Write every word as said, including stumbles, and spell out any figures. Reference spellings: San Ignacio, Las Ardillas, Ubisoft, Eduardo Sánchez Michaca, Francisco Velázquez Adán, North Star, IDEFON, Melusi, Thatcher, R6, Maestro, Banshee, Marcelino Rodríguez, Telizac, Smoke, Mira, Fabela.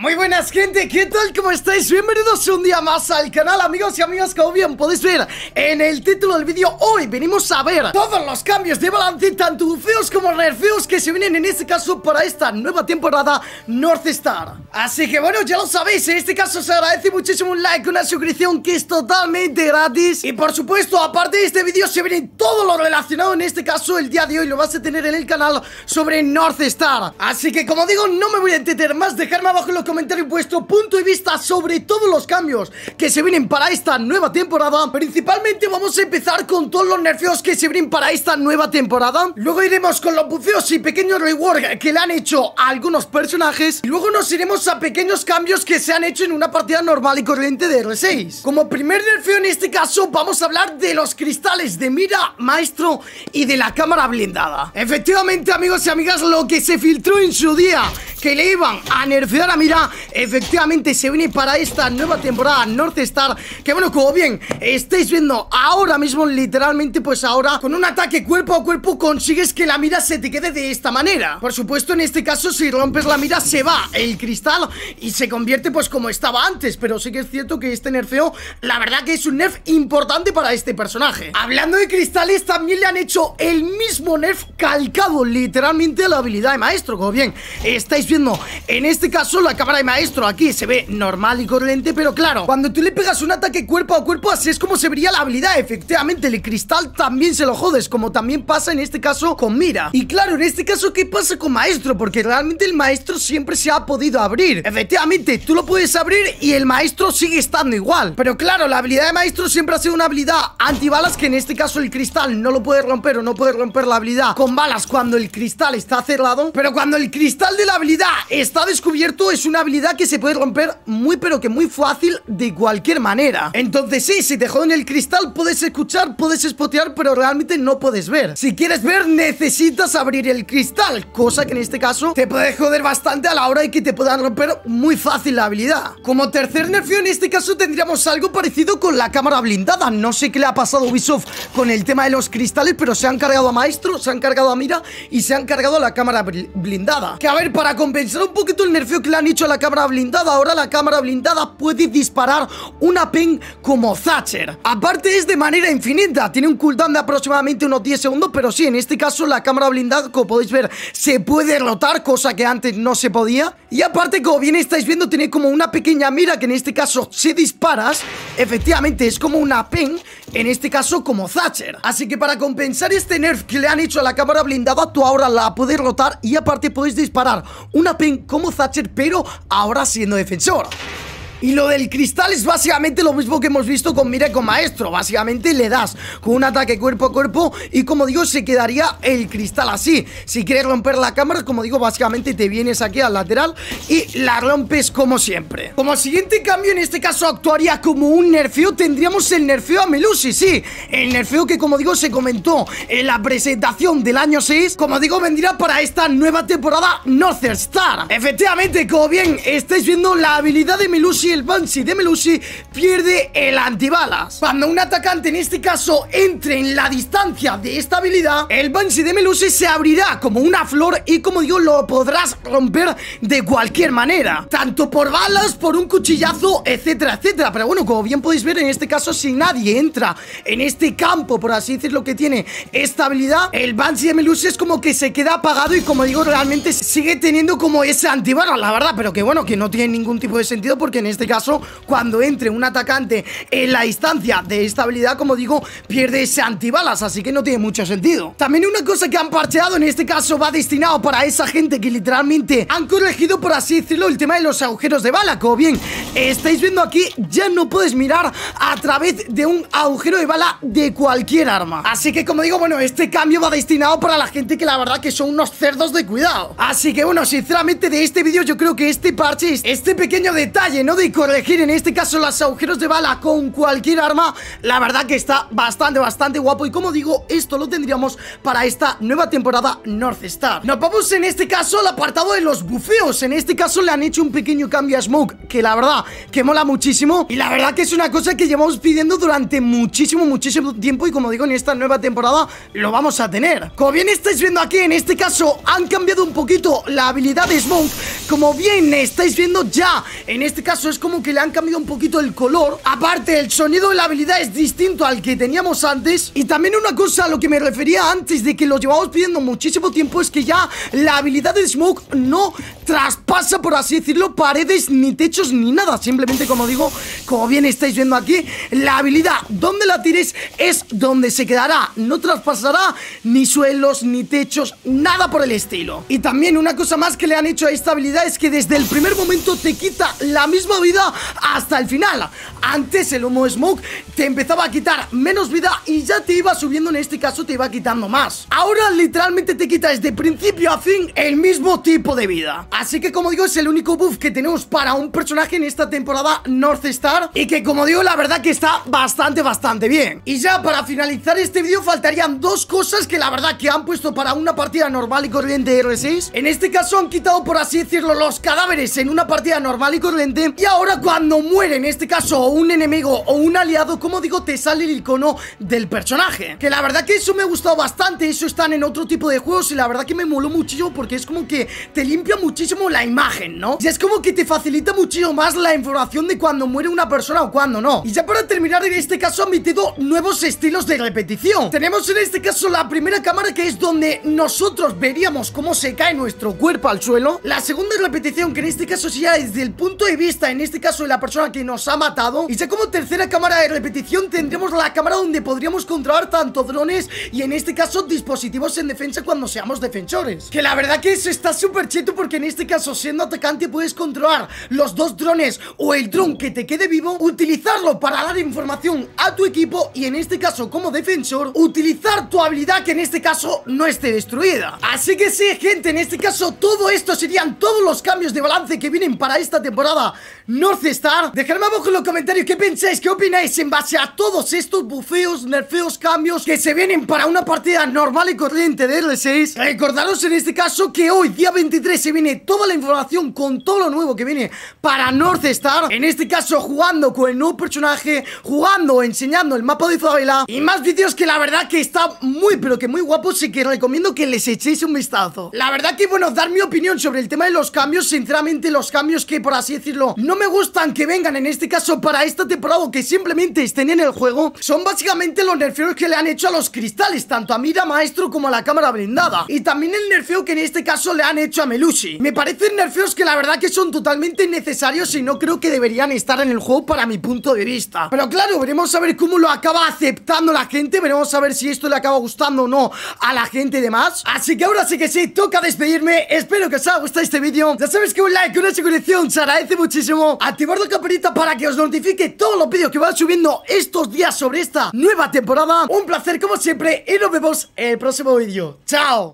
Muy buenas, gente, ¿qué tal? ¿Cómo estáis? Bienvenidos un día más al canal, amigos y amigas. Como bien podéis ver en el título del vídeo, hoy venimos a ver todos los cambios de balance, tanto feos como nerfeos, que se vienen en este caso para esta nueva temporada North Star. Así que bueno, ya lo sabéis, en este caso os agradece muchísimo un like, una suscripción que es totalmente gratis. Y por supuesto, aparte de este vídeo, se viene todo lo relacionado en este caso el día de hoy. Lo vas a tener en el canal sobre North Star. Así que como digo, no me voy a entretener más, dejarme abajo en los comentarios vuestro punto de vista sobre todos los cambios que se vienen para esta nueva temporada. Principalmente vamos a empezar con todos los nerfeos que se vienen para esta nueva temporada. Luego iremos con los bufeos y pequeños rework que le han hecho a algunos personajes. Y luego nos iremos a pequeños cambios que se han hecho en una partida normal y corriente de R seis. Como primer nerfeo en este caso vamos a hablar de los cristales de Mira, Maestro y de la cámara blindada. Efectivamente, amigos y amigas, lo que se filtró en su día que le iban a nerfear a Mira, efectivamente se viene para esta nueva temporada North Star. Que bueno, como bien estáis viendo ahora mismo, literalmente pues ahora con un ataque cuerpo a cuerpo consigues que la mira se te quede de esta manera. Por supuesto, en este caso si rompes la mira se va el cristal y se convierte pues como estaba antes. Pero sí que es cierto que este nerfeo, la verdad que es un nerf importante para este personaje. Hablando de cristales, también le han hecho el mismo nerf calcado literalmente a la habilidad de Maestro. Como bien estáis viendo, en este caso la cámara de Maestro aquí se ve normal y corriente, pero claro, cuando tú le pegas un ataque cuerpo a cuerpo, así es como se vería la habilidad. Efectivamente, el cristal también se lo jodes, como también pasa en este caso con Mira. Y claro, en este caso, ¿qué pasa con Maestro? Porque realmente el Maestro siempre se ha podido abrir. Efectivamente, tú lo puedes abrir y el Maestro sigue estando igual. Pero claro, la habilidad de Maestro siempre ha sido una habilidad antibalas, que en este caso el cristal no lo puede romper, o no puede romper la habilidad con balas cuando el cristal está cerrado. Pero cuando el cristal de la habilidad está descubierto, es una habilidad que se puede romper muy pero que muy fácil de cualquier manera. Entonces sí, si te joden el cristal puedes escuchar, puedes espotear, pero realmente no puedes ver. Si quieres ver necesitas abrir el cristal, cosa que en este caso te puede joder bastante a la hora de que te puedan romper muy fácil la habilidad. Como tercer nerfeo en este caso tendríamos algo parecido con la cámara blindada. No sé qué le ha pasado a Ubisoft con el tema de los cristales, pero se han cargado a Maestro, se han cargado a Mira y se han cargado a la cámara blindada. Que a ver, para compensar un poquito el nerfeo que le han hecho a la cámara blindada, ahora la cámara blindada puede disparar una ping como Thatcher. Aparte es de manera infinita, tiene un cooldown de aproximadamente unos diez segundos, pero sí, en este caso la cámara blindada, como podéis ver, se puede rotar, cosa que antes no se podía. Y aparte, como bien estáis viendo, tiene como una pequeña mira que en este caso si disparas, efectivamente es como una ping, en este caso como Thatcher. Así que para compensar este nerf que le han hecho a la cámara blindada, tú ahora la puedes rotar y aparte podéis disparar una ping como Thatcher, pero ahora siendo defensor. Y lo del cristal es básicamente lo mismo que hemos visto con Mira y con Maestro. Básicamente le das con un ataque cuerpo a cuerpo y como digo se quedaría el cristal así. Si quieres romper la cámara, como digo, básicamente te vienes aquí al lateral y la rompes como siempre. Como siguiente cambio, en este caso actuaría como un nerfeo, tendríamos el nerfeo a Melusi. Sí, el nerfeo que como digo se comentó en la presentación del año seis, como digo vendría para esta nueva temporada North Star. Efectivamente, como bien estáis viendo, la habilidad de Melusi, el Banshee de Melusi, pierde el antibalas. Cuando un atacante en este caso entre en la distancia de esta habilidad, el Banshee de Melusi se abrirá como una flor y como digo lo podrás romper de cualquier manera, tanto por balas, por un cuchillazo, etcétera, etcétera. Pero bueno, como bien podéis ver, en este caso si nadie entra en este campo, por así decirlo, que tiene esta habilidad, el Banshee de Melusi es como que se queda apagado y como digo realmente sigue teniendo como ese antibalas, la verdad. Pero que bueno, que no tiene ningún tipo de sentido, porque en este En este caso, cuando entre un atacante en la distancia de esta habilidad, como digo, pierde ese antibalas, así que no tiene mucho sentido. También una cosa que han parcheado, en este caso va destinado para esa gente que literalmente han corregido, por así decirlo, el tema de los agujeros de bala. Como bien estáis viendo aquí, ya no puedes mirar a través de un agujero de bala de cualquier arma. Así que como digo, bueno, este cambio va destinado para la gente que la verdad que son unos cerdos de cuidado. Así que bueno, sinceramente de este vídeo yo creo que este parche, este pequeño detalle, ¿no?, de y corregir en este caso los agujeros de bala con cualquier arma, la verdad que está bastante, bastante guapo. Y como digo, esto lo tendríamos para esta nueva temporada North Star. Nos vamos en este caso al apartado de los bufeos. En este caso le han hecho un pequeño cambio a Smoke, que la verdad que mola muchísimo. Y la verdad que es una cosa que llevamos pidiendo durante muchísimo, muchísimo tiempo. Y como digo, en esta nueva temporada lo vamos a tener. Como bien estáis viendo aquí, en este caso han cambiado un poquito la habilidad de Smoke. Como bien estáis viendo ya, en este caso es como que le han cambiado un poquito el color. Aparte, el sonido de la habilidad es distinto al que teníamos antes. Y también una cosa a lo que me refería antes, de que lo llevamos pidiendo muchísimo tiempo, es que ya la habilidad de Smoke no traspasa, por así decirlo, paredes, ni techos, ni nada. Simplemente, como digo, como bien estáis viendo aquí, la habilidad donde la tires es donde se quedará. No traspasará ni suelos, ni techos, nada por el estilo. Y también una cosa más que le han hecho a esta habilidad es que desde el primer momento te quita la misma vida hasta el final. Antes el humo Smoke te empezaba a quitar menos vida y ya te iba subiendo, en este caso te iba quitando más. Ahora literalmente te quita desde principio a fin el mismo tipo de vida. Así que, como digo, es el único buff que tenemos para un personaje en esta temporada North Star, y que, como digo, la verdad que está bastante, bastante bien. Y ya para finalizar este vídeo faltarían dos cosas que la verdad que han puesto para una partida normal y corriente de R seis. En este caso han quitado, por así decirlo, los cadáveres en una partida normal y corriente. Y ahora cuando muere, en este caso, un enemigo o un aliado, como digo, te sale el icono del personaje. Que la verdad que eso me ha gustado bastante. Eso están en otro tipo de juegos y la verdad que me moló muchísimo, porque es como que te limpia muchísimo la imagen, ¿no? Y es como que te facilita muchísimo más la información de cuando muere una persona o cuando no. Y ya para terminar, en este caso han metido nuevos estilos de repetición. Tenemos en este caso la primera cámara, que es donde nosotros veríamos cómo se cae nuestro cuerpo al suelo. La segunda repetición, que en este caso sería desde el punto de vista, en este caso, de la persona que nos ha matado. Y ya como tercera cámara de repetición tendremos la cámara donde podríamos controlar tanto drones y, en este caso, dispositivos en defensa cuando seamos defensores. Que la verdad que eso está súper cheto, porque en este caso, siendo atacante, puedes controlar los dos drones o el dron que te quede vivo, utilizarlo para dar información a tu equipo y, en este caso, como defensor, utilizar tu habilidad que en este caso no esté destruida. Así que sí, gente, en este caso todo esto serían todos los cambios de balance que vienen para esta temporada North Star. Dejadme abajo en los comentarios qué pensáis, qué opináis en base a todos estos bufeos, nerfeos, cambios que se vienen para una partida normal y corriente de R seis. Recordaros en este caso que hoy, día veintitrés, se viene toda la información con todo lo nuevo que viene para North Star. En este caso, jugando con el nuevo personaje, jugando, enseñando el mapa de Fabela y más vídeos que la verdad que está muy, pero que muy guapo. Así que recomiendo que les echéis un vistazo. La verdad que, bueno, dar mi opinión sobre el tema de los cambios. Sinceramente, los cambios que, por así decirlo, no me gustan que vengan en este caso para esta temporada, o que simplemente estén en el juego, son básicamente los nerfeos que le han hecho a los cristales, tanto a Mira, Maestro, como a la cámara blindada. Y también el nerfeo que en este caso le han hecho a Melusi. Me parecen nerfeos que la verdad que son totalmente innecesarios y no creo que deberían estar en el juego, para mi punto de vista. Pero claro, veremos a ver cómo lo acaba aceptando la gente. Veremos a ver si esto le acaba gustando o no a la gente de más. Así que ahora sí que sí, toca despedirme. Espero que os haya gustado este vídeo. Ya sabéis que un like, una suscripción se agradece muchísimo. Activad la campanita para que os notifique todos los vídeos que van subiendo estos días sobre esta nueva temporada. Un placer como siempre y nos vemos en el próximo vídeo. ¡Chao!